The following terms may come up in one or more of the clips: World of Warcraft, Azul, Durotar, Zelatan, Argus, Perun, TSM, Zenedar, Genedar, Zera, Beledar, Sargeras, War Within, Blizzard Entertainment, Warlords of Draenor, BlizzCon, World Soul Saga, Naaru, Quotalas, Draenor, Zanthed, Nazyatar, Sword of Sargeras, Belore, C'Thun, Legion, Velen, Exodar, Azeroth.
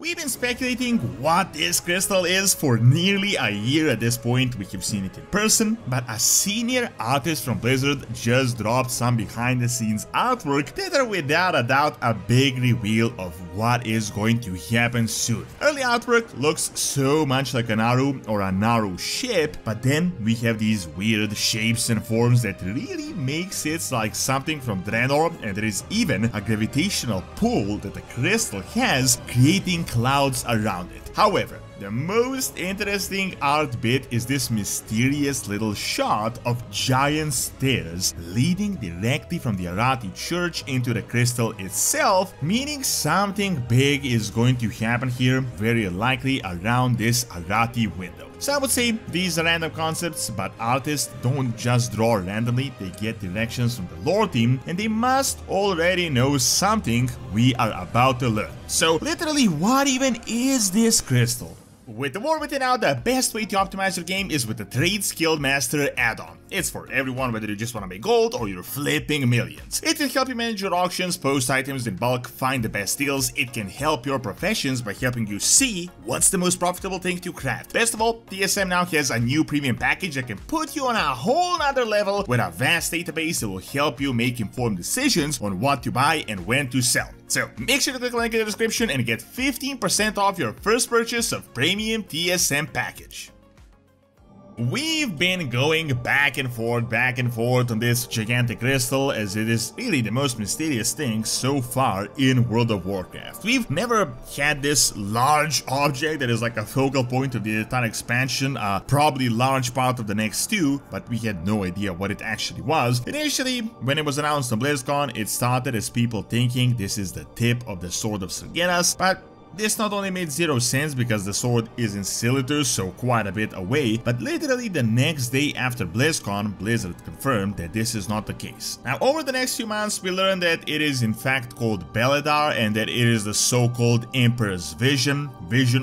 We've been speculating what this crystal is for nearly a year at this point. We have seen it in person, but a senior artist from Blizzard just dropped some behind the scenes artwork that are without a doubt a big reveal of what is going to happen soon. Early artwork looks so much like a Naaru or a Naaru ship, but then we have these weird shapes and forms that really makes it like something from Draenor, and there is even a gravitational pull that the crystal has, creating clouds around it. However, the most interesting art bit is this mysterious little shot of giant stairs leading directly from the Arathi church into the crystal itself, meaning something big is going to happen here, very likely around this Arathi window. So I would say these are random concepts, but artists don't just draw randomly, they get directions from the lore team, and they must already know something we are about to learn. So literally, what even is this crystal? With the War Within out, the best way to optimize your game is with the Trade Skill Master add-on. It's for everyone, whether you just want to make gold or you're flipping millions. It will help you manage your auctions, post items in bulk, find the best deals. It can help your professions by helping you see what's the most profitable thing to craft. Best of all, TSM now has a new premium package that can put you on a whole nother level with a vast database that will help you make informed decisions on what to buy and when to sell. So make sure to click the link in the description and get 15% off your first purchase of Premium TSM Package. We've been going back and forth on this gigantic crystal, as it is really the most mysterious thing so far in World of Warcraft. We've never had this large object that is like a focal point of the entire expansion, probably large part of the next two, but we had no idea what it actually was. Initially, when it was announced on BlizzCon, it started as people thinking this is the tip of the Sword of Sargeras, but this not only made zero sense because the sword is in Silithus, so quite a bit away, but literally the next day after BlizzCon, Blizzard confirmed that this is not the case. Now, over the next few months, we learned that it is in fact called Beledar, and that it is the so-called Emperor's vision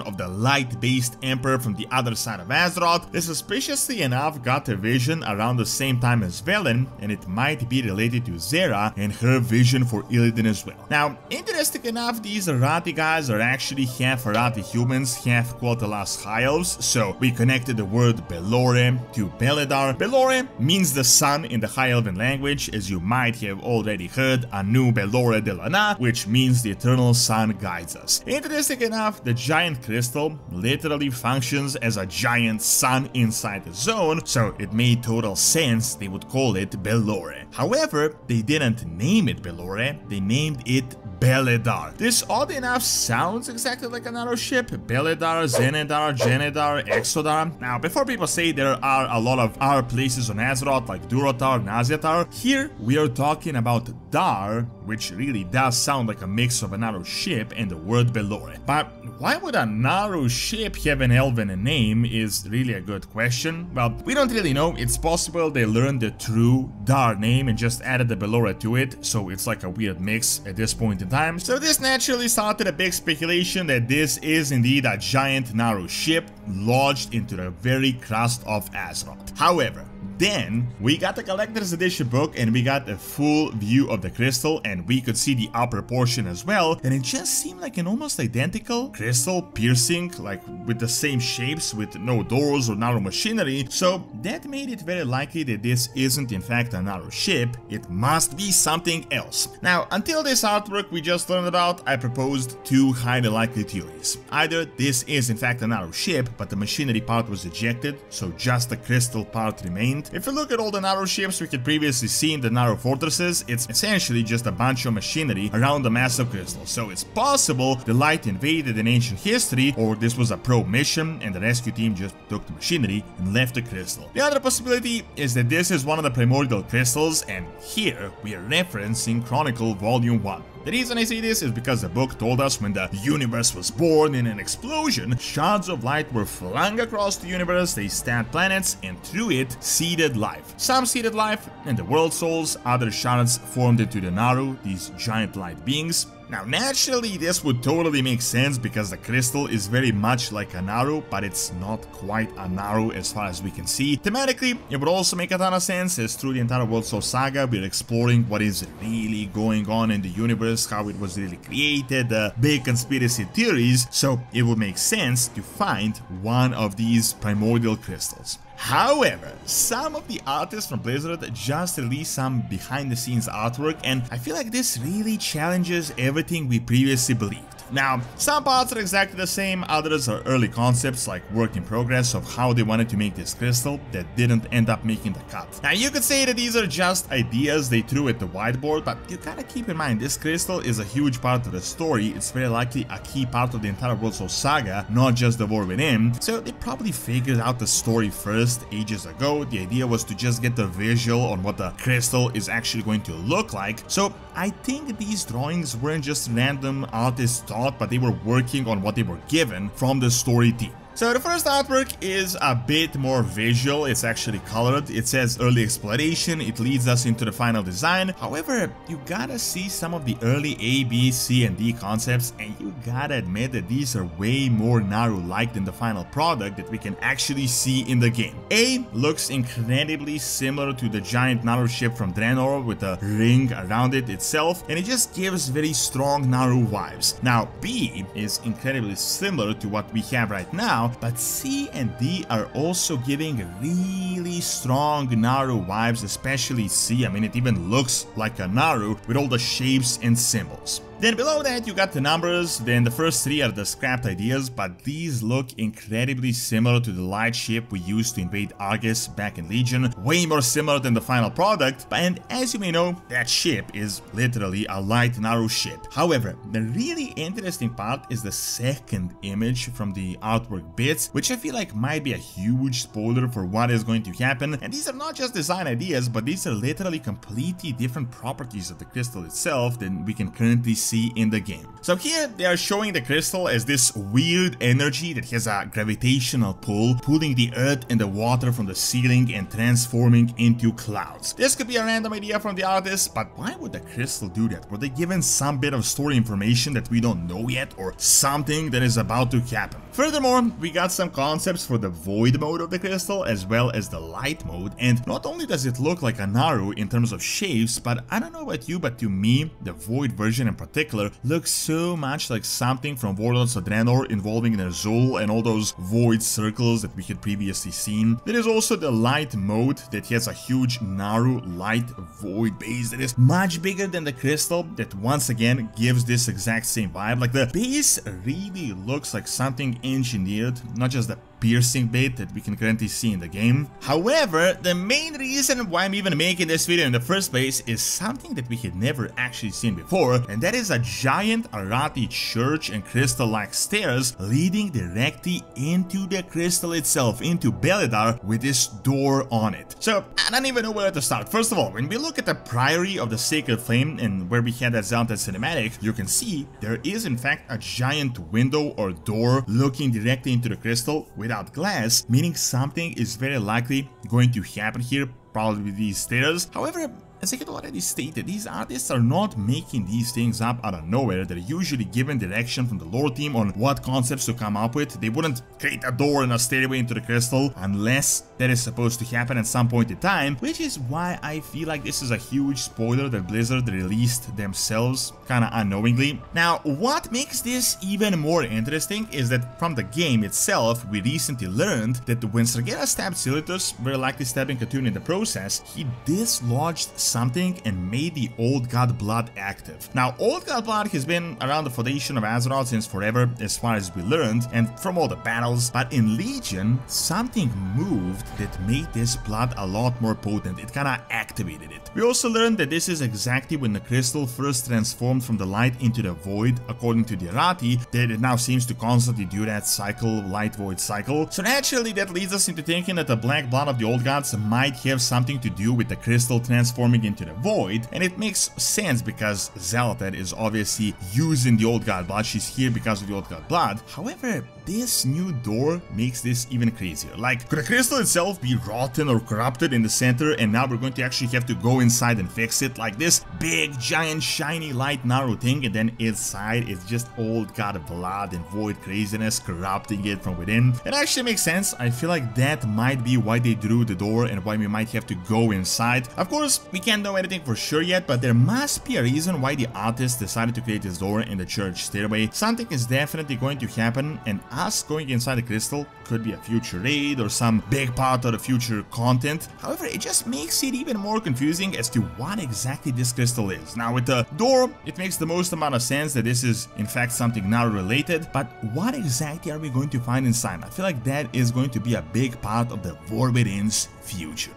of the light-based Emperor from the other side of Azeroth. They suspiciously enough got a vision around the same time as Velen, and it might be related to Zera and her vision for Illidan as well. Now, interesting enough, these Arathi guys are actually half Arathi humans, half Quotalas High Elves, so we connected the word Belore to Beledar. Belore means the sun in the High Elven language, as you might have already heard, Anu Belore de Lana, which means the eternal sun guides us. Interesting enough, the giant crystal literally functions as a giant sun inside the zone, so it made total sense they would call it Belore. However, they didn't name it Belore, they named it Beledar. This odd enough sounds exactly like another ship. Beledar, Zenedar, Genedar, Exodar. Now, before people say there are a lot of our places on Azeroth like Durotar, Nazyatar, here we are talking about Dar, which really does sound like a mix of another ship and the word Belore. But why would a Naaru ship have an elven name is really a good question. Well, we don't really know. It's possible they learned the true Dar name and just added the Belore to it, so it's like a weird mix at this point in time. So this naturally started a big speculation that this is indeed a giant Naaru ship lodged into the very crust of Azeroth. However, then we got the collector's edition book and we got a full view of the crystal, and we could see the upper portion as well, and it just seemed like an almost identical crystal piercing, like with the same shapes, with no doors or Naaru machinery, so that made it very likely that this isn't in fact a Naaru ship, it must be something else. Now, until this artwork we just learned about, I proposed two highly likely theories. Either this is in fact a Naaru ship, but the machinery part was ejected, so just the crystal part remained. If you look at all the Naaru ships we had previously seen, the Naaru fortresses, it's essentially just a bunch of machinery around the massive crystal, so it's possible the light invaded in ancient history, or this was a pro mission and the rescue team just took the machinery and left the crystal. The other possibility is that this is one of the primordial crystals, and here we are referencing Chronicle Volume 1. The reason I say this is because the book told us when the universe was born in an explosion, shards of light were flung across the universe, they stabbed planets, and through it, seeded life. Some seeded life in the world souls, other shards formed into the Naaru, these giant light beings. Now naturally this would totally make sense because the crystal is very much like a Naaru, but it's not quite a Naaru as far as we can see. Thematically, it would also make a ton of sense as through the entire World Soul Saga we're exploring what is really going on in the universe, how it was really created, big conspiracy theories, so it would make sense to find one of these primordial crystals. However, some of the artists from Blizzard just released some behind the scenes artwork, and I feel like this really challenges everything we previously believed. Now, some parts are exactly the same, others are early concepts like work in progress of how they wanted to make this crystal that didn't end up making the cut. Now you could say that these are just ideas they threw at the whiteboard, but you gotta keep in mind this crystal is a huge part of the story, it's very likely a key part of the entire World Soul Saga, not just the War Within, so they probably figured out the story first ages ago. The idea was to just get the visual on what the crystal is actually going to look like, so I think these drawings weren't just random artists' thought, but they were working on what they were given from the story team. So the first artwork is a bit more visual, it's actually colored, it says early exploration, it leads us into the final design. However, you gotta see some of the early A, B, C and D concepts, and you gotta admit that these are way more Naaru-like than the final product that we can actually see in the game. A looks incredibly similar to the giant Naaru ship from Draenor with a ring around it itself, and it just gives very strong Naaru vibes. Now B is incredibly similar to what we have right now, but C and D are also giving really strong Naaru vibes, especially C. I mean, it even looks like a Naaru with all the shapes and symbols. Then below that you got the numbers, then the first three are the scrapped ideas, but these look incredibly similar to the light ship we used to invade Argus back in Legion, way more similar than the final product, and as you may know, that ship is literally a light Naaru ship. However, the really interesting part is the second image from the artwork bits, which I feel like might be a huge spoiler for what is going to happen, and these are not just design ideas, but these are literally completely different properties of the crystal itself than we can currently see in the game. So here they are showing the crystal as this weird energy that has a gravitational pull, pulling the earth and the water from the ceiling and transforming into clouds. This could be a random idea from the artist, but why would the crystal do that? Were they given some bit of story information that we don't know yet, or something that is about to happen? Furthermore, we got some concepts for the void mode of the crystal as well as the light mode, and not only does it look like a Naaru in terms of shapes, but I don't know about you, but to me the void version in particular looks so much like something from Warlords of Draenor involving an Azul and all those void circles that we had previously seen. There is also the light mode that has a huge Naaru light void base that is much bigger than the crystal, that once again gives this exact same vibe. Like the base really looks like something engineered, not just the piercing bait that we can currently see in the game. However, the main reason why I'm even making this video in the first place is something that we had never actually seen before, and that is a giant Arathi church and crystal-like stairs leading directly into the crystal itself, into Beledar, with this door on it. So I don't even know where to start. First of all, when we look at the Priory of the Sacred Flame and where we had that Zanthed cinematic, you can see there is in fact a giant window or door looking directly into the crystal with without glass, meaning something is very likely going to happen here, probably with these stairs. However, as I had already stated, these artists are not making these things up out of nowhere. They're usually given direction from the lore team on what concepts to come up with. They wouldn't create a door and a stairway into the crystal unless that is supposed to happen at some point in time, which is why I feel like this is a huge spoiler that Blizzard released themselves kind of unknowingly. Now, what makes this even more interesting is that from the game itself, we recently learned that when Sargeras stabbed Silithus, very likely stabbing C'Thun in the process, he dislodged something and made the Old God Blood active. Now, Old God Blood has been around the foundation of Azeroth since forever, as far as we learned, and from all the battles, but in Legion, something moved that made this blood a lot more potent. It kinda activated it. We also learned that this is exactly when the crystal first transformed from the light into the void, according to the Arathi, that it now seems to constantly do that cycle, light void cycle. So naturally, that leads us into thinking that the black blood of the Old Gods might have something to do with the crystal transforming coming into the void, and it makes sense because Zelatan is obviously using the old god blood. She's here because of the old god blood. However, this new door makes this even crazier. Like, could the crystal itself be rotten or corrupted in the center, and now we're going to actually have to go inside and fix it? Like this big, giant, shiny, light Naaru thing, and then inside it's just old god blood and void craziness corrupting it from within. It actually makes sense. I feel like that might be why they drew the door and why we might have to go inside. Of course, we can't know anything for sure yet, but there must be a reason why the artist decided to create this door in the church stairway. Something is definitely going to happen, and us going inside the crystal could be a future raid or some big part of the future content. However, it just makes it even more confusing as to what exactly this crystal is. Now, with the door, it makes the most amount of sense that this is in fact something Naaru related, but what exactly are we going to find inside? I feel like that is going to be a big part of the War Within's future.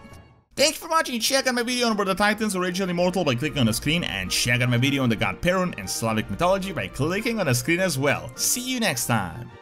Thanks for watching. Check out my video on Where the Titans originally immortal by clicking on the screen, and check out my video on the god Perun and Slavic mythology by clicking on the screen as well. See you next time.